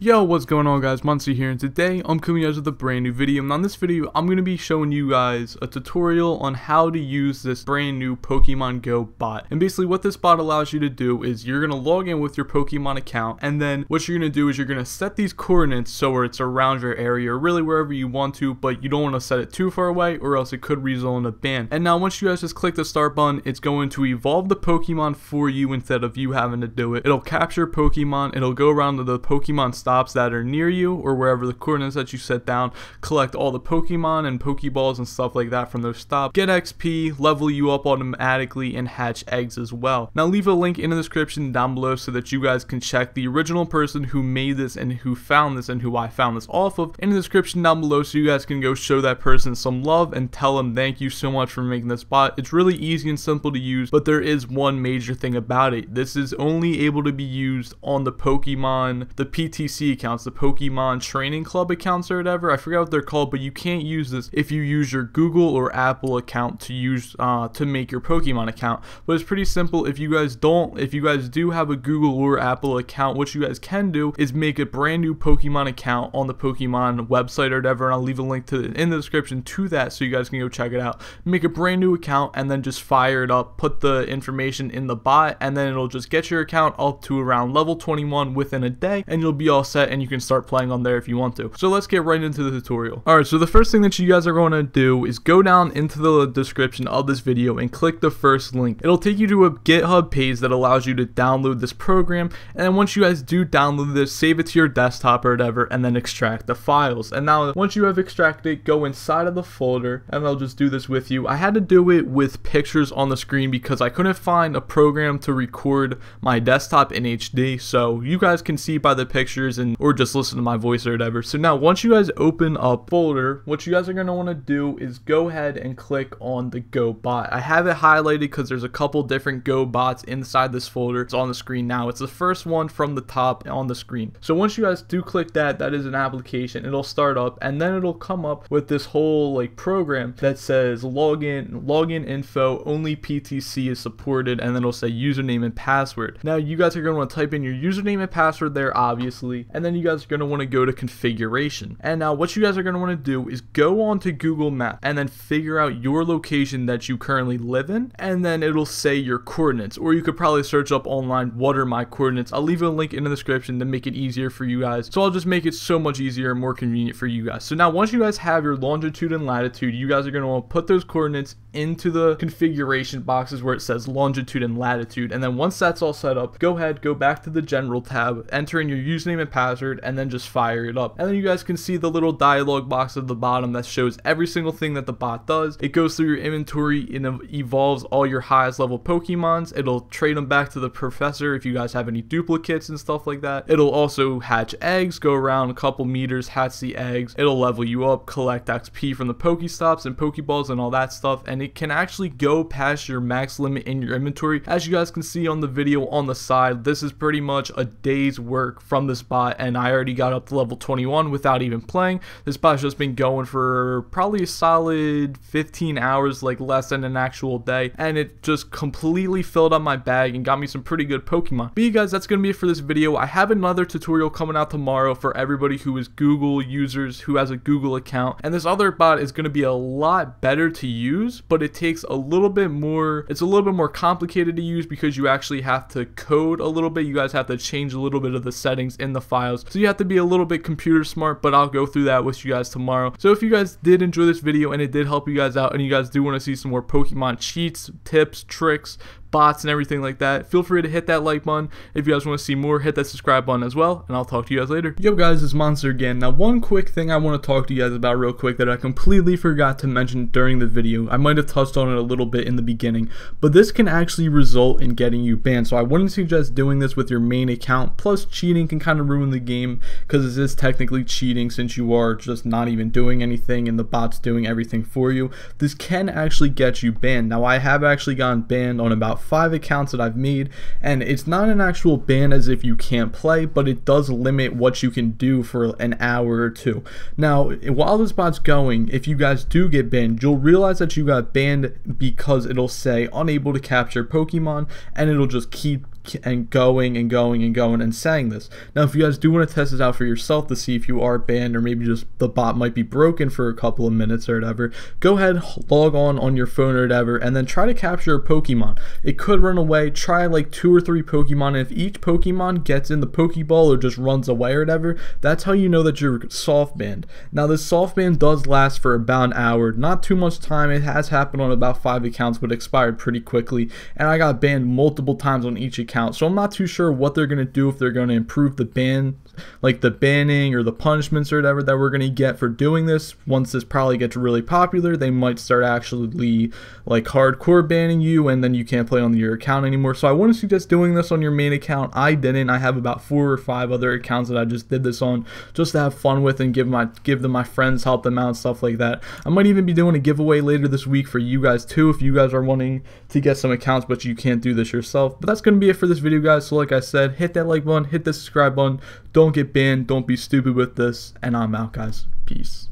Yo, what's going on guys, Muncie here, and today I'm coming out with a brand new video, and on this video I'm going to be showing you guys a tutorial on how to use this brand new Pokemon Go bot. And basically what this bot allows you to do is you're going to log in with your Pokemon account, and then what you're going to do is you're going to set these coordinates so where it's around your area, or really wherever you want to, but you don't want to set it too far away or else it could result in a ban. And now once you guys just click the start button, it's going to evolve the Pokemon for you instead of you having to do it. It'll capture Pokemon, it'll go around to the Pokemon stops that are near you or wherever the coordinates that you set down, collect all the Pokemon and Pokeballs and stuff like that from those stops, get XP, level you up automatically, and hatch eggs as well. Now leave a link in the description down below so that you guys can check the original person who made this and who found this and who I found this off of in the description down below, so you guys can go show that person some love and tell them thank you so much for making this bot. It's really easy and simple to use, but there is one major thing about it. This is only able to be used on the Pokemon, the PTC accounts, the Pokemon Training Club accounts or whatever. I forgot what they're called, but you can't use this if you use your Google or Apple account to use to make your Pokemon account. But it's pretty simple. If you guys do have a Google or Apple account, what you guys can do is make a brand new Pokemon account on the Pokemon website or whatever, and I'll leave a link to it in the description to that so you guys can go check it out. Make a brand new account and then just fire it up, put the information in the bot, and then it'll just get your account up to around level 21 within a day, and you'll be all set and you can start playing on there if you want to. So let's get right into the tutorial. Alright, so the first thing that you guys are going to do is go down into the description of this video and click the first link. It'll take you to a GitHub page that allows you to download this program, and then once you guys do download this, save it to your desktop or whatever, and then extract the files. And now once you have extracted it, go inside of the folder, and I'll just do this with you. I had to do it with pictures on the screen because I couldn't find a program to record my desktop in HD, so you guys can see by the pictures and or just listen to my voice or whatever. So now once you guys open a folder, what you guys are going to want to do is go ahead and click on the Go Bot. I have it highlighted because there's a couple different Go Bots inside this folder. It's on the screen now. It's the first one from the top on the screen. So once you guys do click that, that is an application. It'll start up and then it'll come up with this whole like program that says login info, only PTC is supported, and then it'll say username and password. Now you guys are going to want to type in your username and password there, obviously. And then you guys are going to want to go to configuration. And now what you guys are going to want to do is go on to Google Maps and then figure out your location that you currently live in, and then it'll say your coordinates, or you could probably search up online, what are my coordinates. I'll leave a link in the description to make it easier for you guys. So I'll just make it so much easier and more convenient for you guys. So now once you guys have your longitude and latitude, you guys are going to want to put those coordinates into the configuration boxes where it says longitude and latitude. And then once that's all set up, go ahead, go back to the general tab, enter in your username and password, and then just fire it up. And then you guys can see the little dialog box at the bottom that shows every single thing that the bot does. It goes through your inventory and evolves all your highest level Pokemons. It'll trade them back to the professor if you guys have any duplicates and stuff like that. It'll also hatch eggs, go around a couple meters, hatch the eggs. It'll level you up, collect XP from the Pokestops and Pokeballs and all that stuff. And it can actually go past your max limit in your inventory. As you guys can see on the video on the side, this is pretty much a day's work from this bot, and I already got up to level 21 without even playing. This bot's just been going for probably a solid 15 hours, like less than an actual day, and it just completely filled up my bag and got me some pretty good Pokemon. But you guys, that's going to be it for this video. I have another tutorial coming out tomorrow for everybody who is Google users, who has a Google account, and this other bot is going to be a lot better to use, but it takes a little bit more, it's a little bit more complicated to use because you actually have to code a little bit. You guys have to change a little bit of the settings in the files, so you have to be a little bit computer smart, but I'll go through that with you guys tomorrow. So if you guys did enjoy this video and it did help you guys out, and you guys do want to see some more Pokemon cheats, tips, tricks, bots, and everything like that, feel free to hit that like button. If you guys want to see more, hit that subscribe button as well, and I'll talk to you guys later. Yo guys, it's Monster again. Now one quick thing I want to talk to you guys about real quick that I completely forgot to mention during the video. I might have touched on it a little bit in the beginning, but this can actually result in getting you banned, so I wouldn't suggest doing this with your main account. Plus cheating can kind of ruin the game because it is technically cheating since you are just not even doing anything and the bot's doing everything for you. This can actually get you banned. Now I have actually gotten banned on about 5 accounts that I've made, and it's not an actual ban as if you can't play, but it does limit what you can do for an hour or two. Now while this bot's going, if you guys do get banned, you'll realize that you got banned because it'll say unable to capture Pokemon, and it'll just keep and going and going and going and saying this. Now, if you guys do want to test this out for yourself to see if you are banned or maybe just the bot might be broken for a couple of minutes or whatever, go ahead, log on your phone or whatever, and then try to capture a Pokemon. It could run away. Try like 2 or 3 Pokemon, and if each Pokemon gets in the Pokeball or just runs away or whatever, that's how you know that you're soft banned. Now, this soft ban does last for about an hour, not too much time. It has happened on about 5 accounts, but expired pretty quickly, and I got banned multiple times on each account, so I'm not too sure what they're going to do, if they're going to improve the ban, like the banning or the punishments or whatever that we're going to get for doing this. Once this probably gets really popular, they might start actually like hardcore banning you, and then you can't play on your account anymore. So I wouldn't suggest doing this on your main account. I didn't. I have about 4 or 5 other accounts that I just did this on, just to have fun with and give them my friends, help them out and stuff like that. I might even be doing a giveaway later this week for you guys too, if you guys are wanting to get some accounts but you can't do this yourself. But that's going to be it for this video, guys. So like I said, hit that like button, hit the subscribe button. Don't get banned, don't be stupid with this, and I'm out, guys. Peace.